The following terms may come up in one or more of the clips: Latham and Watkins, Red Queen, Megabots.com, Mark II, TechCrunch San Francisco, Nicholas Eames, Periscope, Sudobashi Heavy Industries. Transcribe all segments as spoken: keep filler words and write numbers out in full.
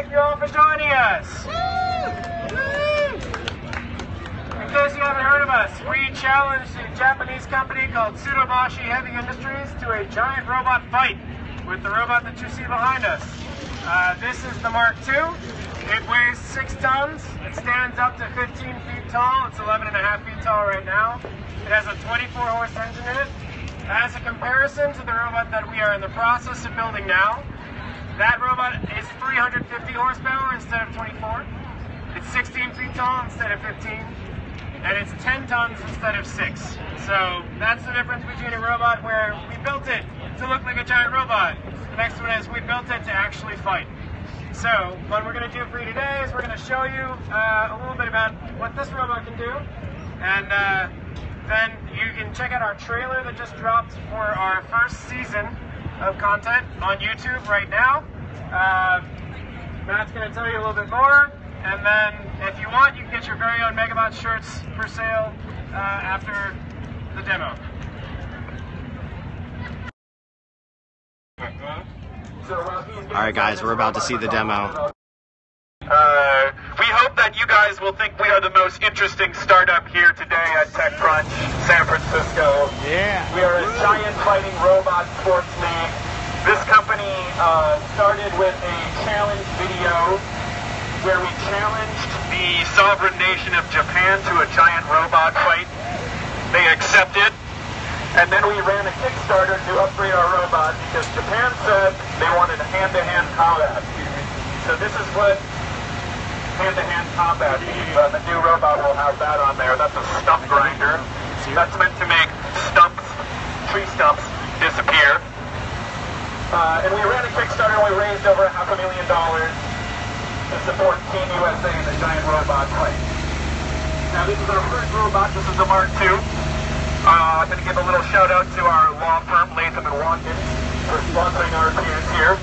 thank you all for joining us. In case you haven't heard of us, we challenged a Japanese company called Sudobashi Heavy Industries to a giant robot fight with the robot that you see behind us. Uh, this is the Mark two. It weighs six tons. It stands up to fifteen feet tall. It's eleven and a half feet tall right now. It has a twenty-four horse engine in it. As a comparison to the robot that we are in the process of building now, that robot is three hundred fifty horsepower instead of twenty-four. It's sixteen feet tall instead of fifteen. And it's ten tons instead of six. So that's the difference between a robot where we built it to look like a giant robot. The next one is we built it to actually fight. So what we're going to do for you today is we're going to show you uh, a little bit about what this robot can do. And uh, then you can check out our trailer that just dropped for our first season of content on YouTube right now. Uh, Matt's going to tell you a little bit more. And then if you want, you can get your very own Megabot shirts for sale uh, after the demo. Alright guys, we're about to see the demo. Uh, we hope that you guys will think we are the most interesting startup here today at TechCrunch San Francisco. Yeah. We are a giant fighting robot sports league. This company uh, started with a challenge video where we challenged the sovereign nation of Japan to a giant robot fight. They accepted. And then we ran a Kickstarter to upgrade our robot because Japan said they wanted a hand-to-hand combat. So this is what hand-to-hand combat means. Uh, the new robot will have that on there. That's a stump grinder. That's meant to make stumps, tree stumps, disappear. Uh, and we ran a Kickstarter and we raised over half a million dollars to support Team U S A in the giant robot fight. Now this is our first robot. This is the Mark two. Uh, I'm going to give a little shout out to our law firm, Latham and Watkins, for sponsoring our reviews here.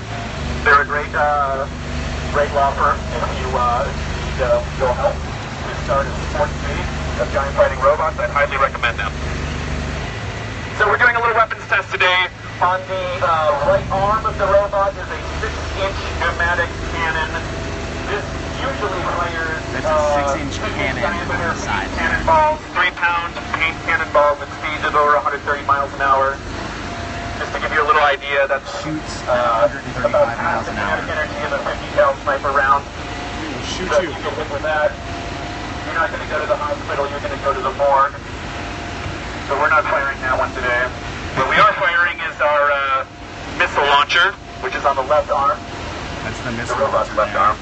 They're a great, uh, great law firm. If you uh, need uh, your help to start a sports meeting of giant fighting robots, I'd highly recommend them. So we're doing a little weapons test today. On the uh, right arm of the robot is a six inch pneumatic cannon. This usually fires uh, a six inch cannon on the side. Cannonballs, three pound paint cannonball with speeds of over one hundred thirty miles an hour. Just to give you a little idea, that shoots uh, about half the kinetic energy of a fifty cal sniper round. Shoot so you. you can hit with that. You're not going to go to the hospital, you're going to go to the morgue. So we're not firing that one today. What we are firing is our uh, missile launcher, which is on the left arm. That's the missile the robot's left arm.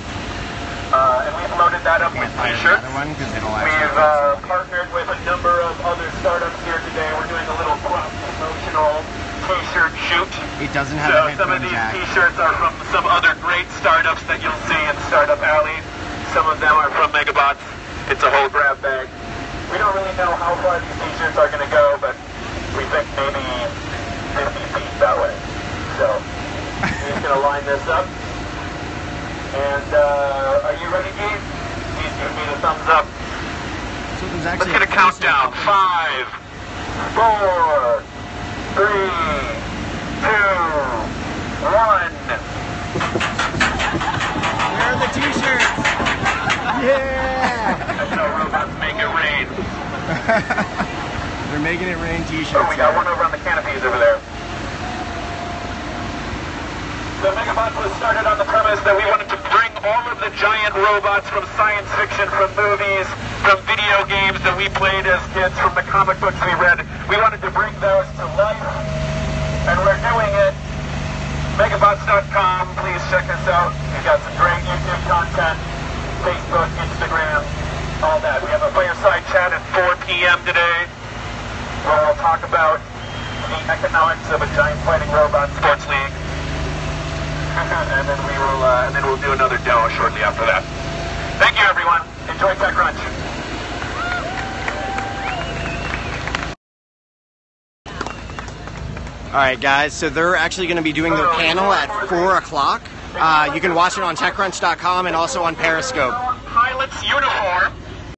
Uh, and we've loaded that up with t-shirts. We've uh, partnered with a number of other startups here today. We're doing a little cross-promotional t-shirt shoot. It doesn't have so a some of these t-shirts are from some other great startups that you'll see in Startup Alley. Some of them are from Megabots. It's a whole grab bag. We don't really know how far these t-shirts are going to go, but we think maybe fifty feet that way. So we're just going to line this up. And uh, are you ready, Gabe? Please give me the thumbs up. So let's get a countdown. Five, four, three, two, one. Where are the t-shirts? Yeah! That's how robots make it rain. They're making it rain t-shirts. Oh, we got one over on the canopies over there. The Megabots was started on the premise that we wanted to bring all of the giant robots from science fiction, from movies, from video games that we played as kids, from the comic books we read. We wanted to bring those to life, and we're doing it. Megabots dot com, please check us out. We've got some great YouTube content, Facebook, Instagram, all that. We have a fireside chat at four p m today, where we'll talk about the economics of a giant fighting robot sports league. And then we will, uh, and then we'll do another demo shortly after that. Thank you, everyone. Enjoy TechCrunch. All right, guys. So they're actually going to be doing their panel at four o'clock. Uh, you can watch it on TechCrunch dot com and also on Periscope. Pilot's uniform.